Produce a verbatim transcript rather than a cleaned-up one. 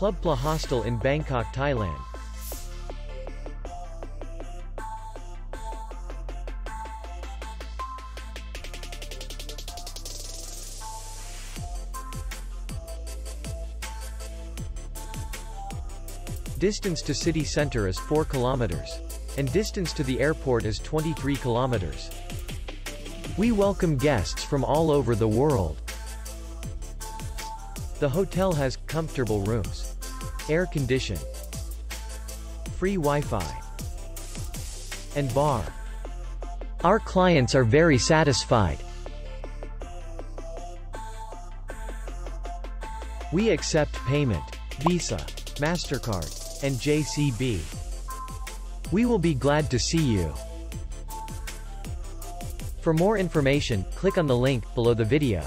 Plubpla Hostel in Bangkok, Thailand. Distance to city center is four kilometers. And distance to the airport is twenty-three kilometers. We welcome guests from all over the world. The hotel has comfortable rooms, air condition, free Wi-Fi, and bar. Our clients are very satisfied. We accept payment, Visa, MasterCard, and J C B. We will be glad to see you. For more information, click on the link below the video.